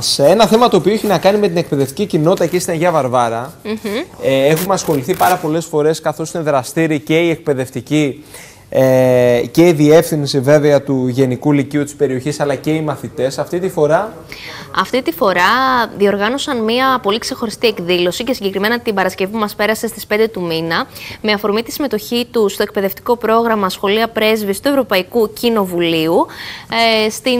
Σε ένα θέμα το οποίο έχει να κάνει με την εκπαιδευτική κοινότητα εκεί στην Αγία Βαρβάρα, έχουμε ασχοληθεί πάρα πολλές φορές, καθώς είναι δραστήριοι και η εκπαιδευτική και η διεύθυνση βέβαια του Γενικού Λυκείου της περιοχής, αλλά και οι μαθητές. Αυτή τη φορά διοργάνωσαν μια πολύ ξεχωριστή εκδήλωση και συγκεκριμένα την Παρασκευή που μας πέρασε στις 5 του μήνα, με αφορμή τη συμμετοχή του στο εκπαιδευτικό πρόγραμμα Σχολεία Πρέσβης του Ευρωπαϊκού Κοινοβουλίου. Στην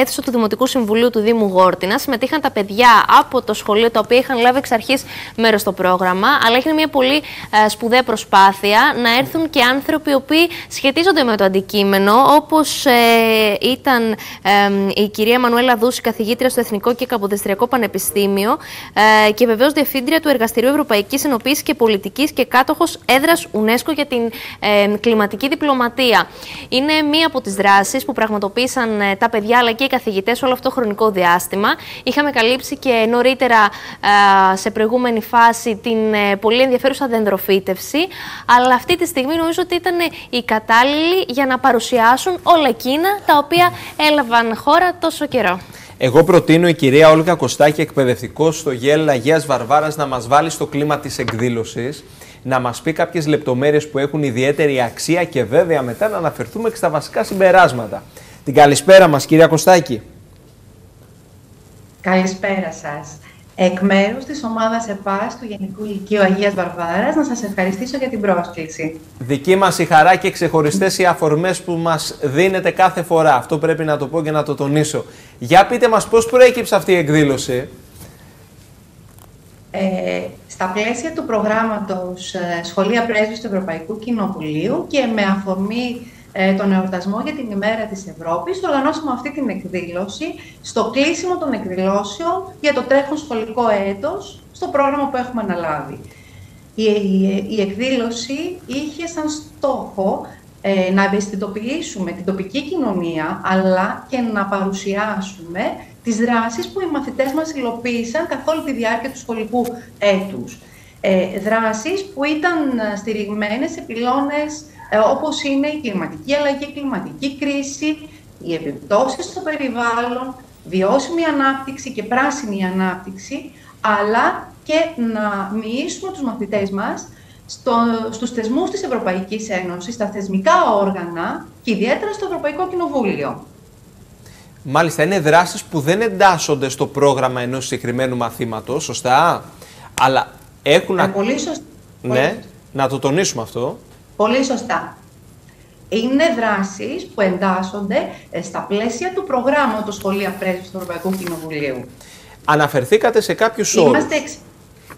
αίθουσα του Δημοτικού Συμβουλίου του Δήμου Γόρτινα συμμετείχαν τα παιδιά από το σχολείο, τα οποία είχαν λάβει εξ αρχής μέρος στο πρόγραμμα, αλλά έγινε μια πολύ σπουδαία προσπάθεια να έρθουν και άνθρωποι οι οποίοι σχετίζονται με το αντικείμενο, όπως ήταν η κυρία Μανουέλα Δούση, καθηγήτρια στο Εθνικό και Καποδιστριακό Πανεπιστήμιο και βεβαίως διευθύντρια του Εργαστηρίου Ευρωπαϊκής Ενοποίησης και Πολιτικής και κάτοχος έδρας UNESCO για την κλιματική διπλωματία. Είναι μία από τις δράσεις που πραγματοποίησαν τα παιδιά αλλά και οι καθηγητές όλο αυτό το χρονικό διάστημα. Είχαμε καλύψει και νωρίτερα σε προηγούμενη φάση την πολύ ενδιαφέρουσα δενδροφύτευση, αλλά αυτή τη στιγμή νομίζω ότι ήταν οι κατάλληλοι για να παρουσιάσουν όλα εκείνα τα οποία έλαβαν χώρα τόσο καιρό. Εγώ προτείνω η κυρία Όλικα Κωστάκη, εκπαιδευτικός στο ΓΕΛ Αγίας Βαρβάρας, να μας βάλει στο κλίμα της εκδήλωσης, να μας πει κάποιες λεπτομέρειες που έχουν ιδιαίτερη αξία και βέβαια μετά να αναφερθούμε και στα βασικά συμπεράσματα. Την καλησπέρα μας, κυρία Κωστάκη. Καλησπέρα σας. Εκ μέρους της ομάδας ΕΠΑΣ του Γενικού Λυκείου Αγίας Βαρβάρας, να σας ευχαριστήσω για την πρόσκληση. Δική μας η χαρά και ξεχωριστές οι αφορμές που μας δίνετε κάθε φορά. Αυτό πρέπει να το πω και να το τονίσω. Για πείτε μας πώς προέκυψε αυτή η εκδήλωση. Στα πλαίσια του προγράμματος Σχολεία Πρέσβης του Ευρωπαϊκού Κοινοβουλίου και με αφορμή τον εορτασμό για την ημέρα της Ευρώπης, οργανώσαμε αυτή την εκδήλωση στο κλείσιμο των εκδηλώσεων για το τρέχον σχολικό έτος στο πρόγραμμα που έχουμε αναλάβει. Η εκδήλωση είχε σαν στόχο να ευαισθητοποιήσουμε την τοπική κοινωνία, αλλά και να παρουσιάσουμε τις δράσεις που οι μαθητές μας υλοποίησαν καθ' όλη τη διάρκεια του σχολικού έτους. Δράσεις που ήταν στηριγμένες σε πυλώνες όπως είναι η κλιματική αλλαγή, η κλιματική κρίση, οι επιπτώσεις στο περιβάλλον, βιώσιμη ανάπτυξη και πράσινη ανάπτυξη, αλλά και να μοιήσουμε τους μαθητές μας στους θεσμούς της Ευρωπαϊκής Ένωσης, στα θεσμικά όργανα και ιδιαίτερα στο Ευρωπαϊκό Κοινοβούλιο. Μάλιστα, είναι δράσεις που δεν εντάσσονται στο πρόγραμμα ενός συγκεκριμένου μαθήματος, σωστά, αλλά έχουν... Πολύ σωστά. Ναι, να το τονίσουμε αυτό. Πολύ σωστά. Είναι δράσεις που εντάσσονται στα πλαίσια του προγράμματος Σχολεία Πρέσβης του Ευρωπαϊκού Κοινοβουλίου. Αναφερθήκατε σε κάποιους όρους.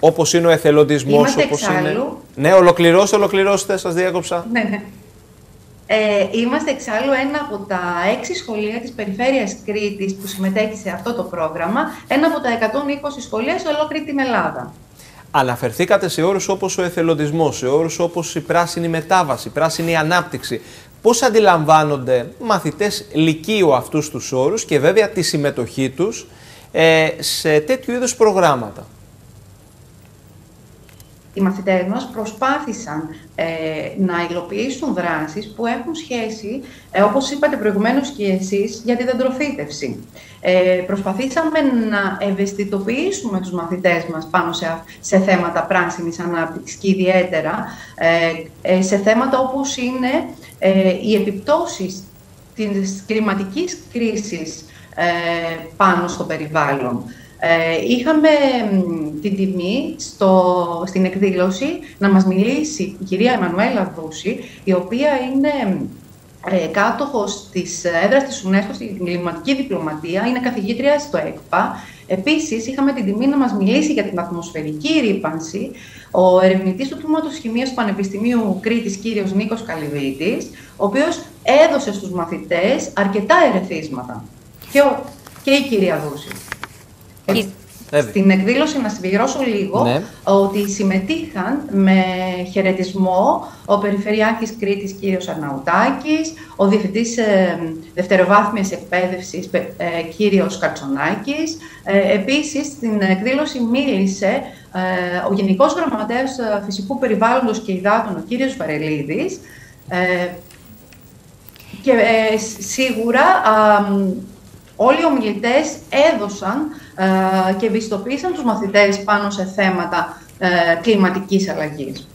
Όπως είναι ο εθελοντισμός, όπως είναι... Ναι, ολοκληρώστε, σας διέκοψα. Ναι. Είμαστε εξάλλου ένα από τα 6 σχολεία της Περιφέρειας Κρήτης που συμμετέχει σε αυτό το πρόγραμμα, ένα από τα 120 σχολεία σε ολόκληρη την Ελλάδα. Αναφερθήκατε σε όρους όπως ο εθελοντισμός, σε όρους όπως η πράσινη μετάβαση, η πράσινη ανάπτυξη. Πώς αντιλαμβάνονται μαθητές λυκείου αυτούς τους όρους και βέβαια τη συμμετοχή τους σε τέτοιου είδους προγράμματα? Οι μαθητές μας προσπάθησαν να υλοποιήσουν δράσεις που έχουν σχέση, όπως είπατε προηγουμένως και εσείς, για τη δεντροφύτευση. Προσπαθήσαμε να ευαισθητοποιήσουμε τους μαθητές μας πάνω σε θέματα πράσινης ανάπτυξης και ιδιαίτερα σε θέματα όπως είναι οι επιπτώσεις της κλιματικής κρίσης πάνω στο περιβάλλον. Είχαμε την τιμή στην εκδήλωση να μας μιλήσει η κυρία Εμμανουέλα Δούση, η οποία είναι κάτοχος της έδρας της UNESCO στην κλιματική διπλωματία, είναι καθηγήτρια στο ΕΚΠΑ. Επίσης, είχαμε την τιμή να μας μιλήσει για την ατμοσφαιρική ρύπανση ο ερευνητής του τμήματος χημίας του Πανεπιστημίου Κρήτης, κύριος Νίκος Καλυβίτης, ο οποίος έδωσε στους μαθητές αρκετά ερεθίσματα και η κυρία Δούση. Στην εκδήλωση, να συμπληρώσω λίγο, ότι συμμετείχαν με χαιρετισμό ο Περιφερειάρχης Κρήτης κύριος Αρναουτάκης, ο Διευθυντής Δευτεροβάθμιας Εκπαίδευσης κύριος Κατσονάκης. Επίσης, στην εκδήλωση μίλησε ο Γενικός Γραμματέας Φυσικού Περιβάλλοντος και Υδάτων, ο κύριος Βαρελίδης. Και σίγουρα... Όλοι οι ομιλητές έδωσαν και ευαισθητοποίησαν τους μαθητές πάνω σε θέματα κλιματικής αλλαγής.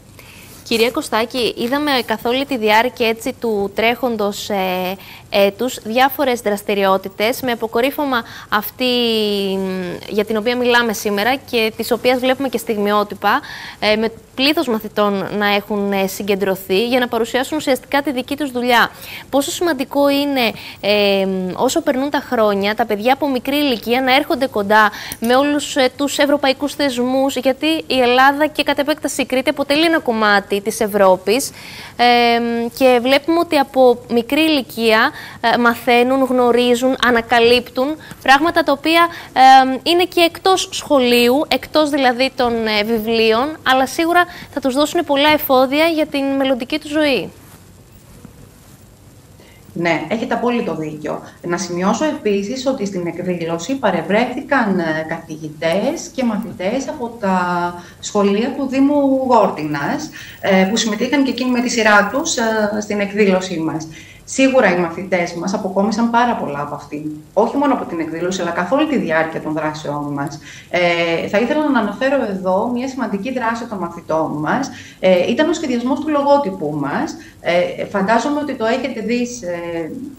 Κυρία Κωστάκη, είδαμε καθ' όλη τη διάρκεια έτσι, του τρέχοντος έτους διάφορες δραστηριότητες με αποκορύφωμα αυτή για την οποία μιλάμε σήμερα και της οποίας βλέπουμε και στιγμιότυπα με πλήθος μαθητών να έχουν συγκεντρωθεί για να παρουσιάσουν ουσιαστικά τη δική τους δουλειά. Πόσο σημαντικό είναι όσο περνούν τα χρόνια τα παιδιά από μικρή ηλικία να έρχονται κοντά με όλους τους ευρωπαϊκούς θεσμούς, γιατί η Ελλάδα και κατ' επέκταση η Κρήτη αποτελεί ένα κομμάτι της Ευρώπης και βλέπουμε ότι από μικρή ηλικία μαθαίνουν, γνωρίζουν, ανακαλύπτουν πράγματα τα οποία είναι και εκτός σχολείου, εκτός δηλαδή των βιβλίων, αλλά σίγουρα θα τους δώσουν πολλά εφόδια για την μελλοντική του ζωή. Ναι, έχετε απόλυτο δίκιο. Να σημειώσω επίσης ότι στην εκδήλωση παρευρέθηκαν καθηγητές και μαθητές από τα σχολεία του Δήμου Γόρτινας, που συμμετείχαν και εκείνοι με τη σειρά τους στην εκδήλωσή μας. Σίγουρα οι μαθητές μας αποκόμισαν πάρα πολλά από αυτή, όχι μόνο από την εκδήλωση, αλλά καθ' όλη τη διάρκεια των δράσεών μας. Θα ήθελα να αναφέρω εδώ μια σημαντική δράση των μαθητών μας. Ήταν ο σχεδιασμός του λογότυπου μας. Φαντάζομαι ότι το έχετε δει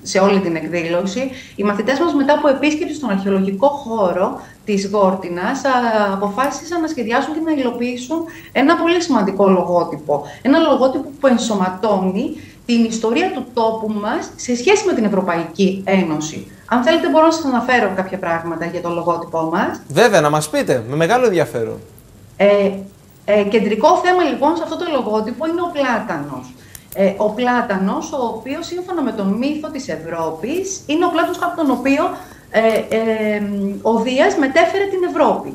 σε όλη την εκδήλωση. Οι μαθητές μας, μετά από επίσκεψη στον αρχαιολογικό χώρο της Γόρτινας, αποφάσισαν να σχεδιάσουν και να υλοποιήσουν ένα πολύ σημαντικό λογότυπο. Ένα λογότυπο που ενσωματώνει την ιστορία του τόπου μας σε σχέση με την Ευρωπαϊκή Ένωση. Αν θέλετε, μπορώ να σας αναφέρω κάποια πράγματα για το λογότυπό μας. Βέβαια, να μας πείτε, με μεγάλο ενδιαφέρον. Κεντρικό θέμα λοιπόν σε αυτό το λογότυπο είναι ο πλάτανος. Ο πλάτανος, ο οποίος σύμφωνα με τον μύθο της Ευρώπης, είναι ο πλάτανος από τον οποίο ο Δίας μετέφερε την Ευρώπη.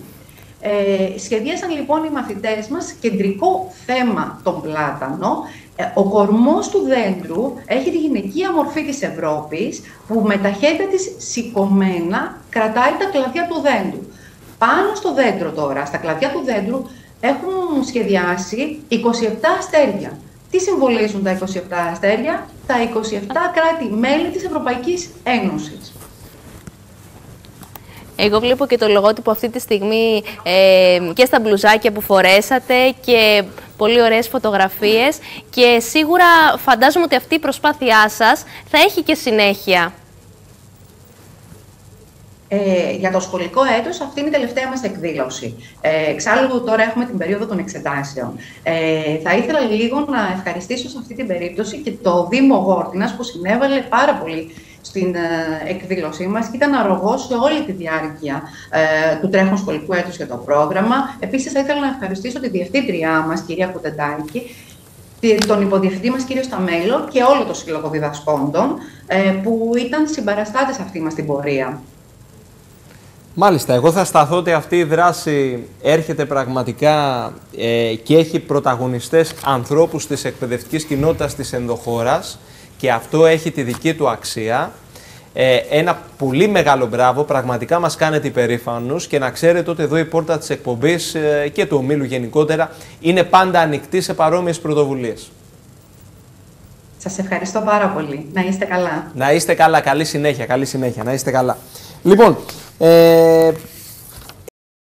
Σχεδίασαν λοιπόν οι μαθητές μας κεντρικό θέμα τον πλάτανο. Ο κορμός του δέντρου έχει τη γυναικεία μορφή της Ευρώπης, που με τα χέρια της σηκωμένα κρατάει τα κλαδιά του δέντρου. Πάνω στο δέντρο τώρα, στα κλαδιά του δέντρου, έχουν σχεδιάσει 27 αστέρια. Τι συμβολίζουν τα 27 αστέρια? Τα 27 κράτη-μέλη της Ευρωπαϊκής Ένωσης. Εγώ βλέπω και το λογότυπο αυτή τη στιγμή και στα μπλουζάκια που φορέσατε και πολύ ωραίες φωτογραφίες και σίγουρα φαντάζομαι ότι αυτή η προσπάθειά σας θα έχει και συνέχεια. Για το σχολικό έτος αυτή είναι η τελευταία μας εκδήλωση. Εξάλλου τώρα έχουμε την περίοδο των εξετάσεων. Θα ήθελα λίγο να ευχαριστήσω σε αυτή την περίπτωση και το Δήμο Γόρτινας που συνέβαλε πάρα πολύ στην εκδήλωσή μας, ήταν αρρωγός σε όλη τη διάρκεια του τρέχον σχολικού έτους για το πρόγραμμα. Επίσης, θα ήθελα να ευχαριστήσω τη διευθύντριά μας, κυρία Κουτεντάκη, τον υποδιευθυντή μας, κύριο Σταμέλου και όλο το σύλλογο διδασκόντων, που ήταν συμπαραστάτες αυτή μας την πορεία. Μάλιστα, εγώ θα σταθώ ότι αυτή η δράση έρχεται πραγματικά και έχει πρωταγωνιστές ανθρώπους της εκπαιδευτικής κοινότητας της ενδοχώρας. Και αυτό έχει τη δική του αξία. Ένα πολύ μεγάλο μπράβο, πραγματικά μας κάνετε υπερήφανους και να ξέρετε ότι εδώ η πόρτα της εκπομπής και του ομίλου γενικότερα είναι πάντα ανοιχτή σε παρόμοιες πρωτοβουλίες. Σας ευχαριστώ πάρα πολύ. Να είστε καλά. Να είστε καλά. Καλή συνέχεια. Καλή συνέχεια. Να είστε καλά. Λοιπόν,